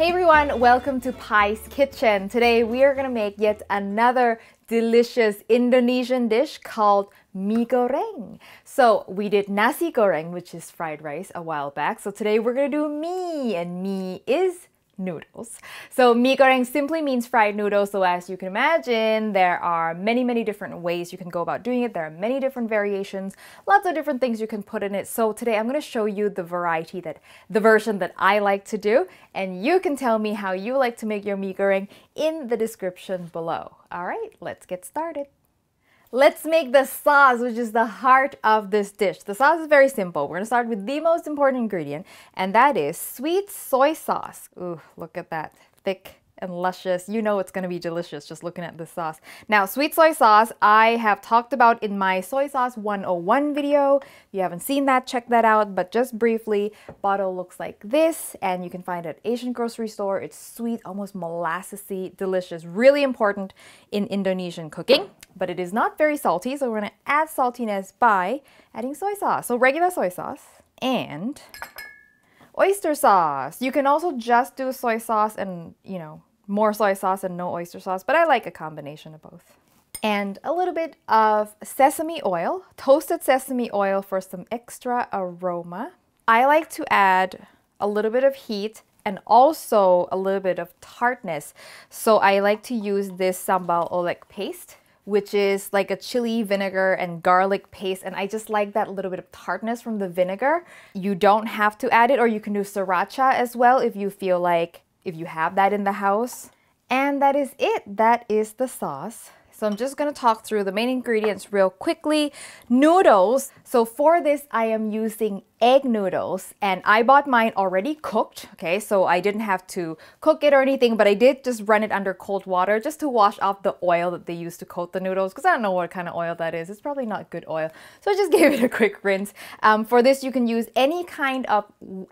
Hey everyone, welcome to Pai's Kitchen. Today we are gonna make yet another delicious Indonesian dish called mie goreng. So we did nasi goreng, which is fried rice, a while back. So today we're gonna do mie, and mie is noodles. So mie goreng simply means fried noodles. So as you can imagine, there are many different ways you can go about doing it. There are many different variations, lots of different things you can put in it. So today I'm going to show you the version that I like to do, and you can tell me how you like to make your mie goreng in the description below. All right, let's get started. Let's make the sauce, which is the heart of this dish. The sauce is very simple. We're going to start with the most important ingredient, and that is sweet soy sauce. Ooh, look at that. Thick and luscious. You know it's going to be delicious just looking at this sauce. Now, sweet soy sauce, I have talked about in my soy sauce 101 video. If you haven't seen that, check that out. But just briefly, bottle looks like this, and you can find it at Asian grocery store. It's sweet, almost molassesy, delicious, really important in Indonesian cooking. But it is not very salty, so we're going to add saltiness by adding soy sauce. So regular soy sauce and oyster sauce. You can also just do soy sauce and, you know, more soy sauce and no oyster sauce, but I like a combination of both. And a little bit of sesame oil, toasted sesame oil for some extra aroma. I like to add a little bit of heat and also a little bit of tartness. So I like to use this sambal oelek paste, which is like a chili vinegar and garlic paste, and I just like that little bit of tartness from the vinegar. You don't have to add it, or you can do sriracha as well if you feel like, if you have that in the house. And that is it. That is the sauce. So I'm just gonna talk through the main ingredients real quickly. Noodles. So for this, I am using egg noodles, and I bought mine already cooked, okay? So I didn't have to cook it or anything, but I did just run it under cold water just to wash off the oil that they use to coat the noodles, because I don't know what kind of oil that is. It's probably not good oil. So I just gave it a quick rinse. For this, you can use any kind of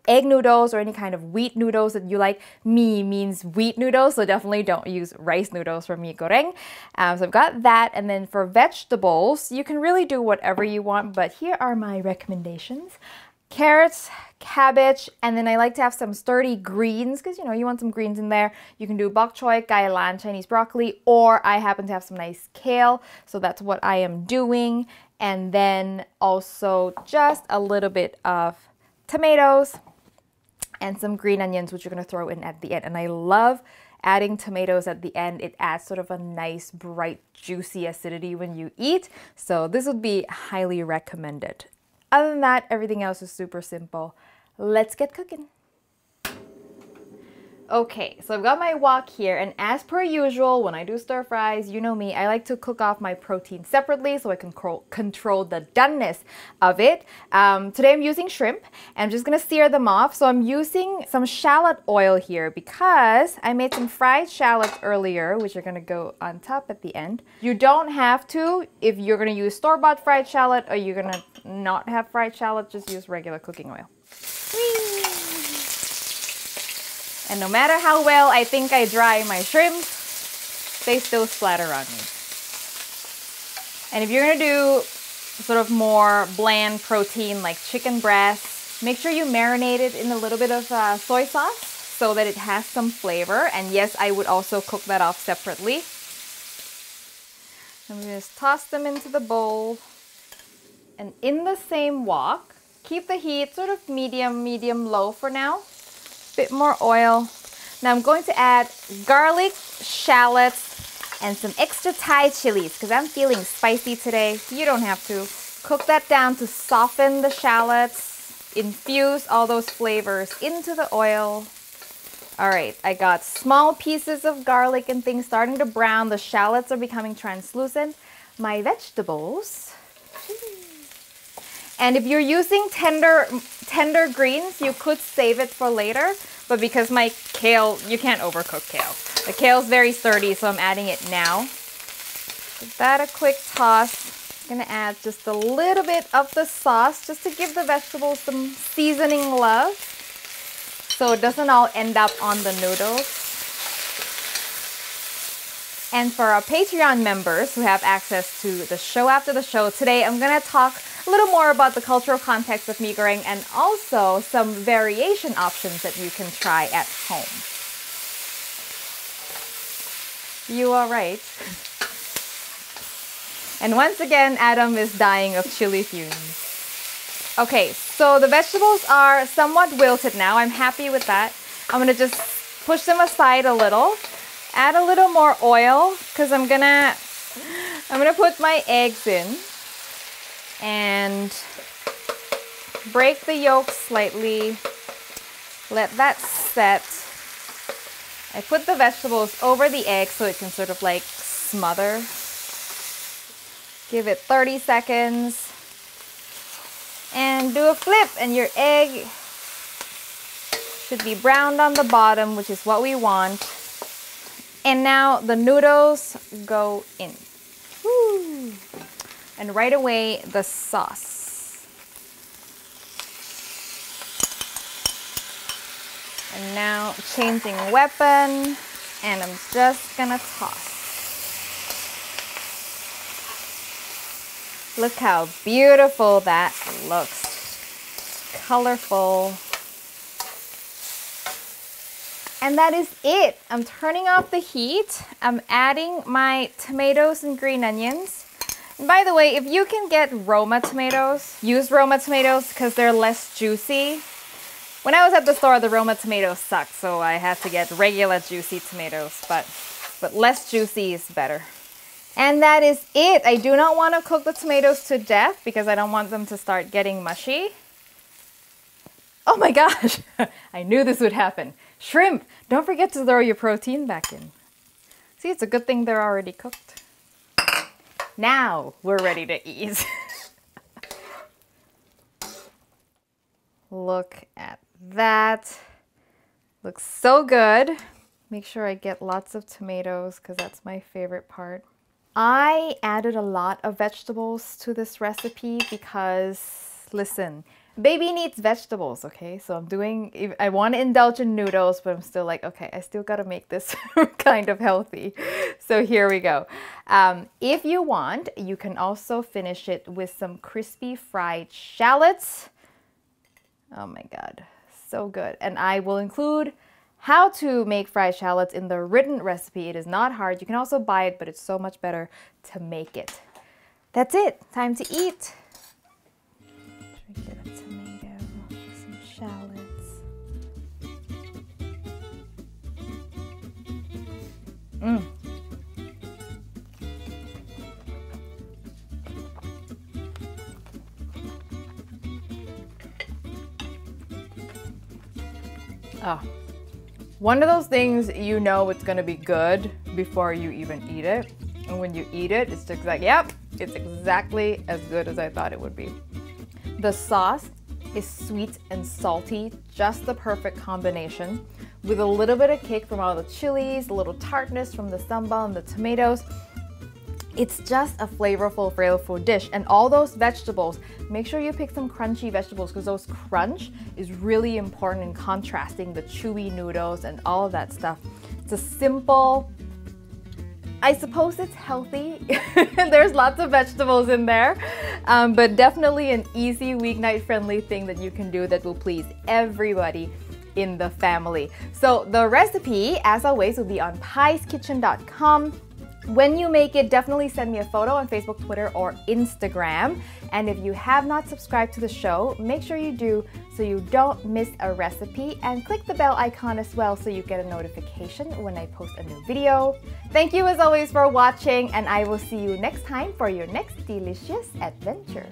egg noodles or any kind of wheat noodles that you like. Mie means wheat noodles, so definitely don't use rice noodles for mie goreng. So I've got that, and then for vegetables, you can really do whatever you want, but here are my recommendations. Carrots, cabbage, and then I like to have some sturdy greens, because you know you want some greens in there. You can do bok choy, gai lan, Chinese broccoli, or I happen to have some nice kale, so that's what I am doing. And then also just a little bit of tomatoes and some green onions, which you're going to throw in at the end. And I love adding tomatoes at the end. It adds sort of a nice, bright, juicy acidity when you eat, so this would be highly recommended. Other than that, everything else is super simple. Let's get cooking. Okay, so I've got my wok here, and as per usual, when I do stir fries, you know me, I like to cook off my protein separately so I can control the doneness of it. Today I'm using shrimp, and I'm just gonna sear them off. So I'm using some shallot oil here because I made some fried shallots earlier, which are gonna go on top at the end. You don't have to, if you're gonna use store-bought fried shallot or you're gonna not have fried shallot, just use regular cooking oil. And no matter how well I think I dry my shrimp, they still splatter on me. And if you're gonna do sort of more bland protein like chicken breast, make sure you marinate it in a little bit of soy sauce so that it has some flavor. And yes, I would also cook that off separately. I'm gonna just toss them into the bowl. And in the same wok, keep the heat sort of medium low for now. Bit more oil. Now I'm going to add garlic, shallots, and some extra Thai chilies because I'm feeling spicy today. You don't have to. Cook that down to soften the shallots. Infuse all those flavors into the oil. All right, I got small pieces of garlic and things starting to brown. The shallots are becoming translucent. My vegetables. And if you're using tender greens, you could save it for later, but because my kale, you can't overcook kale. The kale's very sturdy, so I'm adding it now. Give that a quick toss. I'm gonna add just a little bit of the sauce just to give the vegetables some seasoning love, so it doesn't all end up on the noodles. And for our Patreon members who have access to the show after the show, today I'm gonna talk a little more about the cultural context of mie goreng and also some variation options that you can try at home. You are right. And once again, Adam is dying of chili fumes. Okay, so the vegetables are somewhat wilted now. I'm happy with that. I'm gonna just push them aside a little. Add a little more oil because I'm gonna put my eggs in and break the yolk slightly. Let that set. I put the vegetables over the egg so it can sort of like smother. Give it 30 seconds and do a flip, and your egg should be browned on the bottom, which is what we want. And now the noodles go in. Woo! And right away, the sauce. And now changing weapon, and I'm just gonna toss. Look how beautiful that looks. Colorful. And that is it. I'm turning off the heat. I'm adding my tomatoes and green onions. And by the way, if you can get Roma tomatoes, use Roma tomatoes because they're less juicy. When I was at the store, the Roma tomatoes sucked, so I had to get regular juicy tomatoes, but less juicy is better. And that is it. I do not want to cook the tomatoes to death because I don't want them to start getting mushy. Oh my gosh, I knew this would happen. Shrimp, don't forget to throw your protein back in. See, it's a good thing they're already cooked. Now we're ready to eat. Look at that. Looks so good. Make sure I get lots of tomatoes because that's my favorite part. I added a lot of vegetables to this recipe because, listen, baby needs vegetables, okay? So I want to indulge in noodles, but I'm still like, okay, I still got to make this kind of healthy. So here we go. If you want, you can also finish it with some crispy fried shallots. Oh my God, so good. And I will include how to make fried shallots in the written recipe. It is not hard. You can also buy it, but it's so much better to make it. That's it. Time to eat. Should we get a tomato, some shallots? Mmm. Oh, one of those things you know it's gonna be good before you even eat it. And when you eat it, it's just like, yep, it's exactly as good as I thought it would be. The sauce is sweet and salty, just the perfect combination, with a little bit of kick from all the chilies, a little tartness from the sambal and the tomatoes. It's just a flavorful, flavorful dish. And all those vegetables, make sure you pick some crunchy vegetables because those crunch is really important in contrasting the chewy noodles and all of that stuff. It's a simple, I suppose it's healthy. There's lots of vegetables in there, but definitely an easy weeknight friendly thing that you can do that will please everybody in the family. So the recipe, as always, will be on paiskitchen.com. When you make it, definitely send me a photo on Facebook, Twitter, or Instagram. And if you have not subscribed to the show, make sure you do so you don't miss a recipe. And click the bell icon as well so you get a notification when I post a new video. Thank you as always for watching, and I will see you next time for your next delicious adventure.